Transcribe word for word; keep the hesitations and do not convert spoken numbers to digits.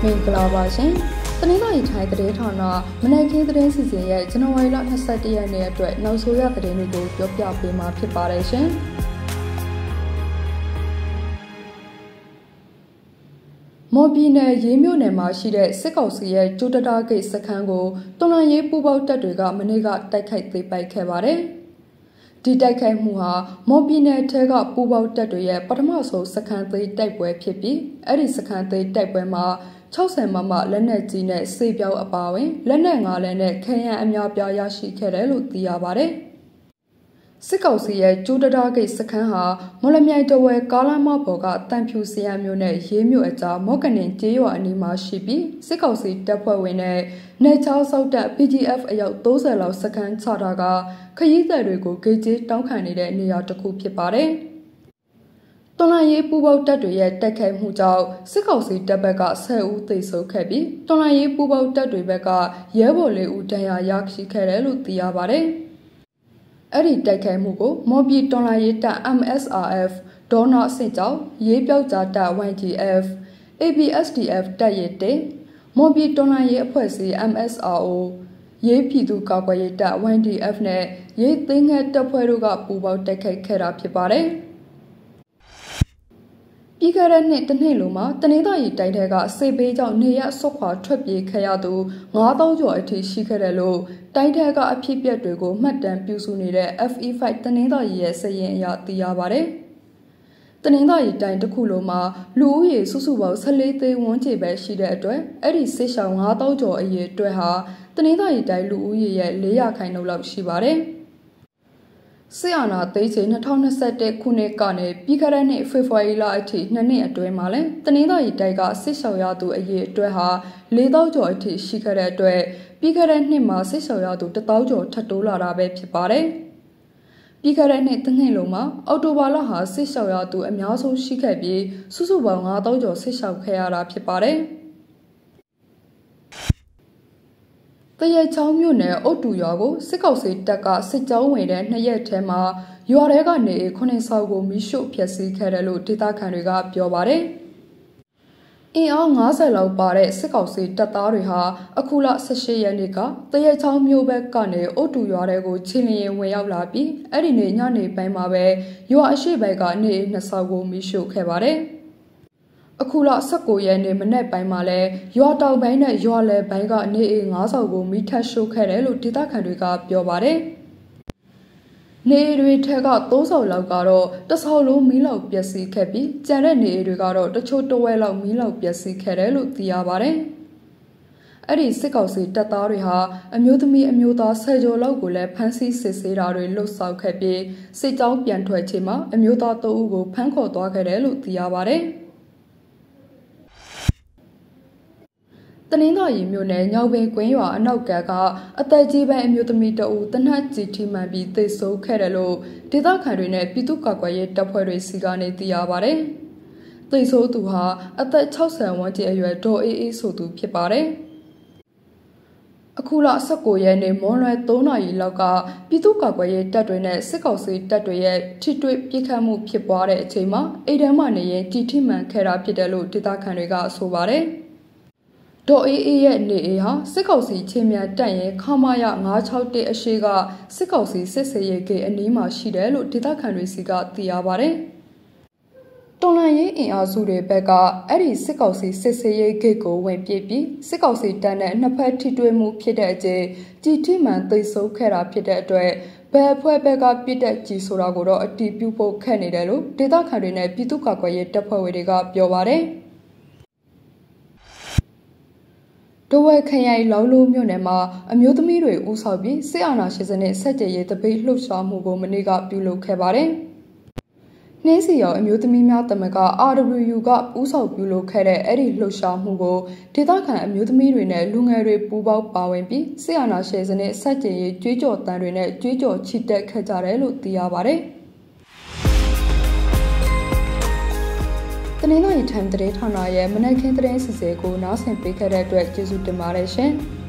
Mobina Yemio Nemashide, Sekosier, Judada Gate Sakango, Tonaye Puba Tatuga, Manega, Dakai by Kevare. Did Dakai Muha, Mobina Tega Puba Tatuye, but also secondly, Dagway Pipi, Eddie secondly, Dagway Ma, Chosen Mama, Lenet Dine, Sabia Abawi, Lenanga Lenet, Kenya and Yabia Yashi Kerelu Diabare. Sikausia, Judada Gate Sakanha, Molamia Doe, Galama Boga, Tampu Siamune, Yemueta, Moganin, Dio Anima Shibi, Sikausi, Dapawine, Natal South P D F Ayot Dosa Lao Sakan Sadaga, Kayita Rigo Gate, Duncanide, Niataku Pipare. Tonaye Puba Tatuye, Deke Mujao, Sikausi, Debega, Seu Teso Kebi, Tonaye Puba Tatuibega, Yebole Udea Yakshi Kerelu Diabare. Eri Deke Mugo, Mobi Donayeta M S R F, Dona Sejao, Yebiota Y T F, A B S D F Dayete, Mobi Donaye Poesi M S R O, Ye Pidu Kawayeta Y T F Ne, Ye Thing at the Peruga Puba Deke Kera Pibare. Igare Netaneluma, Taneda Yitega, Sebejao Nea Sopa Trepi Kayadu, Mado Joiti Shikerelo, Daitega Apipia Dugo, Madame Busunire, F E Fight Taneda Yesayen Yat Diabare. Taneda Yitain to Kuloma, Louis Susuwa Salete Wantebe Shidre, Eddie Sesha Mado Jo Ye Dreha, Taneda Yitai Louis Lea Kainolab Shibare. Siana, they say, Natana Sate Kunekane, Picarane, Fifaila, Nane at Duemale, Taneda Itega, Sishoyadu, a year Dreha, Lido Joiti, Shikare Due, Picarane Masi Shoyadu, the Taujo, Tatula Rabe Pipare. Picarane Taneloma, Autobalaha, Sishoyadu, a Miaso Shikabi, Susuwanga, Dojo, Sisha Kayara Pipare. The Yachao Mune, Otu Yago, Sikausi, Daka, Sitao Wede, Nayetema, Yuaregane, Konesago, Misho, Piasi, Kerelu, Tita Kariga, Piobare. Eanga Salo Bare, Sikausi, Tatariha, Akula, Sashi Yanika, the Yachao Mube Kane, Otu Yarego, Chile, Wayablabi, Edine, Yane, Paimabe, Yuashi Bega, Ne, Nasago, Misho, Kebare. Akula Sakoye Nemane by Male, Yota Bane, Yole, Banga, Ne, Nasago, Mita Shokerelu, Tita Kariga, Biobare. Ne, Ritega, Doso Lagaro, the Solo Milo Piasi Kepi, Jerene Rigaro, the Chotowella Milo Piasi Kerelu, Diabare. Adi Sikausi, Tatariha, Amutami, Amuta, Sejo Logule, Pansy Sisirari, Losau Kepi, Sitao Piantuetima, Amuta Togo, Panko Dogarelu, Diabare. The Nina Immune, Yahweh Guenya, and Nogaga, a Taji by Mutamita Utanat City might be the so Kerelo, Tita Karine, Pituka Guayet, Tapore Sigane Diabare. They so to her, at that thousand one day you adore it so to Pipare. Akula Sakoye, name Mona Dona Ilaga, Pituka Guayet, Tadrine, Sekosi, Tadre, Titri Picamu Pipare, Tema, Edamane, Titiman Kera Pidelo, Tita Kaniga, Sobare. Do e yet neha, Sikausi, Timia, Dane, Kamaya, Nachal de Ashiga, Sikausi, Sese, Gay, and Nima, Shidel, Tita Canrisiga, Diabare. Donaye in Azure Bega, Eddie Sikausi, Sese, Gego, when Pipi, Sikausi, Dane, Napati Duemu Pidete, Titiman, they so Kera Pidete, Bepe Bega Pideti Soragoro, a Tipupo Canidelo, Tita Canrine, Pituka, Tapoediga, Biobare. The way Kayai Laulu Munema, a Mutamiri Usabi, Siana Shizane, Saje, the Big Lusha Mugo Maniga, Bulo Kebare. Nasio, a Mutamima Tamaga, R W got Usab Bulo Kere, Eddie Lusha Mugo, Titaka, a Mutamirine, Lungari Buba Bawembi, Siana Shizane, Saje, Jijo Tarine, Jijo Chite Katarelu Diabare. The Nina time the Tanaye, Menakin Trains is a go now and pick a red dress to Marishan.